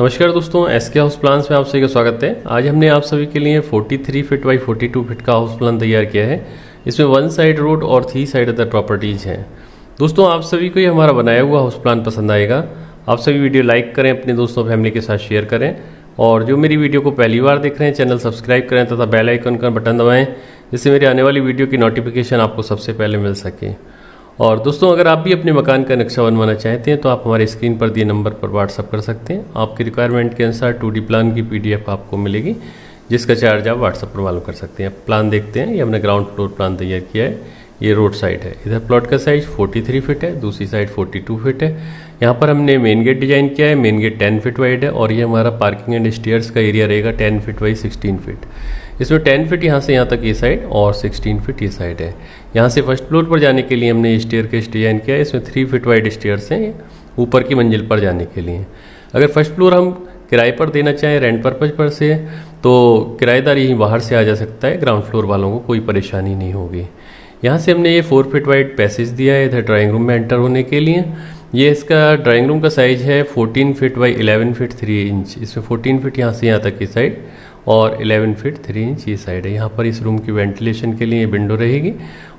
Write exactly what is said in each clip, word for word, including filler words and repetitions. नमस्कार दोस्तों, SK house plans में आप सभी का स्वागत है। आज हमने आप सभी के लिए तैंतालीस फिट बाई बयालीस फिट का हाउस प्लान तैयार किया है। इसमें वन साइड रोड और थ्री साइड अदर प्रॉपर्टीज़ हैं। दोस्तों, आप सभी को ये हमारा बनाया हुआ हाउस प्लान पसंद आएगा। आप सभी वीडियो लाइक करें, अपने दोस्तों फैमिली के साथ शेयर करें, और जो मेरी वीडियो को पहली बार देख रहे हैं चैनल सब्सक्राइब करें तथा बेल आइकन का बटन दबाएँ, जिससे मेरी आने वाली वीडियो की नोटिफिकेशन आपको सबसे पहले मिल सके। और दोस्तों, अगर आप भी अपने मकान का नक्शा बनवाना चाहते हैं तो आप हमारे स्क्रीन पर दिए नंबर पर व्हाट्सअप कर सकते हैं। आपकी रिक्वायरमेंट के अनुसार टू डी प्लान की पीडीएफ आपको मिलेगी, जिसका चार्ज आप व्हाट्सअप पर मालूम कर सकते हैं। प्लान देखते हैं। ये हमने ग्राउंड फ्लोर प्लान तैयार किया है। ये रोड साइड है। इधर प्लॉट का साइज तैंतालीस फिट है, दूसरी साइड बयालीस फिट है। यहाँ पर हमने मेन गेट डिजाइन किया है। मेन गेट दस फिट वाइड है और ये हमारा पार्किंग एंड स्टेयर्स का एरिया रहेगा दस फिट बाई सोलह फिट। इसमें दस फिट यहाँ से यहाँ तक ये साइड और सोलह फिट ये साइड है। यहाँ से फर्स्ट फ्लोर पर जाने के लिए हमने स्टेयर केस डिजाइन किया है। इसमें थ्री फिट वाइड स्टेयर्स हैं ऊपर की मंजिल पर जाने के लिए। अगर फर्स्ट फ्लोर हम किराए पर देना चाहें रेंट पर्पज पर से, तो किराएदार यहीं बाहर से आ जा सकता है। ग्राउंड फ्लोर वालों को कोई परेशानी नहीं होगी। यहाँ से हमने ये फोर फिट वाइड पैसेज दिया है इधर ड्राइंग रूम में एंटर होने के लिए। ये इसका ड्राइंग रूम का साइज है चौदह फिट बाई ग्यारह फिट तीन इंच। इसमें चौदह फिट यहाँ से यहाँ तक की साइड और ग्यारह फिट तीन इंच ये साइड है। यहाँ पर इस रूम की वेंटिलेशन के लिए विंडो रहेगी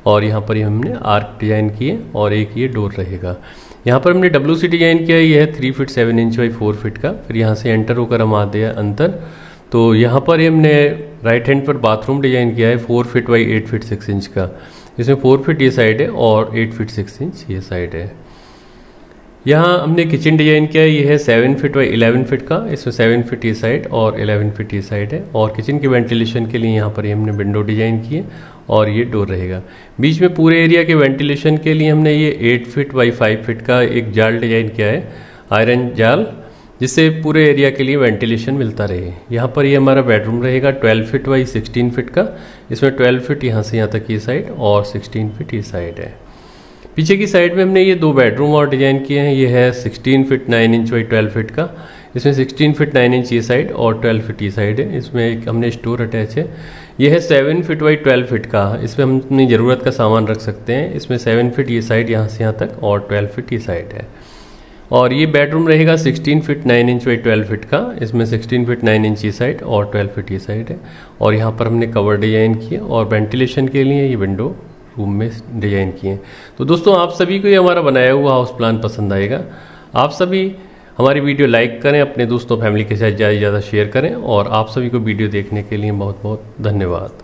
और यहाँ पर ही हमने आर्क डिजाइन किए और एक ये डोर रहेगा। यहाँ पर हमने डब्ल्यू सी डिजाइन किया है। यह है three feet seven inch by four feet का। फिर यहाँ से एंटर होकर हम आते हैं अंतर, तो यहाँ पर ही हमने राइट हैंड पर बाथरूम डिजाइन किया है four feet by eight feet six inch का। इसमें फोर फिट ये साइड है और एट फिट सिक्स इंच ये साइड है। यहाँ हमने किचन डिजाइन किया है। ये है seven feet by eleven feet का। इसमें सेवन फिट ये साइड और इलेवन फिट ये साइड है। और किचन के वेंटिलेशन के लिए यहाँ पर ये हमने विंडो डिजाइन की है और ये डोर रहेगा। बीच में पूरे एरिया के वेंटिलेशन के लिए हमने ये eight feet by five feet का एक जाल डिजाइन किया है, आयरन जाल, जिससे पूरे एरिया के लिए वेंटिलेशन मिलता रहे। यहाँ पर ये हमारा बेडरूम रहेगा बारह फिट बाई सोलह फिट का। इसमें बारह फिट यहाँ से यहाँ तक ये साइड और सोलह फिट ये साइड है। पीछे की साइड में हमने ये दो बेडरूम और डिजाइन किए हैं। ये है सोलह फिट नौ इंच बाई बारह फिट का। इसमें सोलह फिट नौ इंच ये साइड और बारह फिट ये साइड है। इसमें एक हमने स्टोर अटैच है। यह है सात फिट बाई बारह फिट का। इसमें हम अपनी ज़रूरत का सामान रख सकते हैं। इसमें सात फिट ये साइड यहाँ से यहाँ तक और बारह फिट ये साइड है। और ये बेडरूम रहेगा सोलह फिट नौ इंच बाई बारह फिट का। इसमें सोलह फिट नौ इंच ये साइड और बारह फिट ये साइड है। और यहाँ पर हमने कवर डिजाइन किए और वेंटिलेशन के लिए ये विंडो रूम में डिजाइन किए। तो दोस्तों, आप सभी को ये हमारा बनाया हुआ हाउस प्लान पसंद आएगा। आप सभी हमारी वीडियो लाइक करें, अपने दोस्तों फैमिली के साथ ज़्यादा से ज़्यादा शेयर करें। और आप सभी को वीडियो देखने के लिए बहुत बहुत धन्यवाद।